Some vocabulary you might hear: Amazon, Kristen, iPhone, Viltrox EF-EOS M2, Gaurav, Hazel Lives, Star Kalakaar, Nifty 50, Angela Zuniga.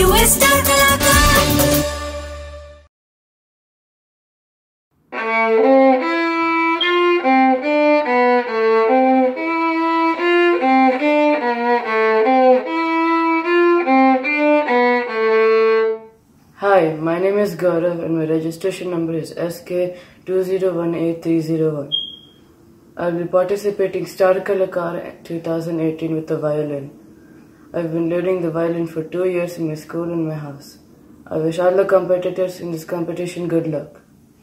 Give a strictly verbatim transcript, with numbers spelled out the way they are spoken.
You are Star Kalakaar. Hi, my name is Gaurav and my registration number is S K two zero one eight three zero one. I'll be participating Star Kalakaar twenty eighteen with the violin. I've been learning the violin for two years in my school and my house. I wish all the competitors in this competition good luck.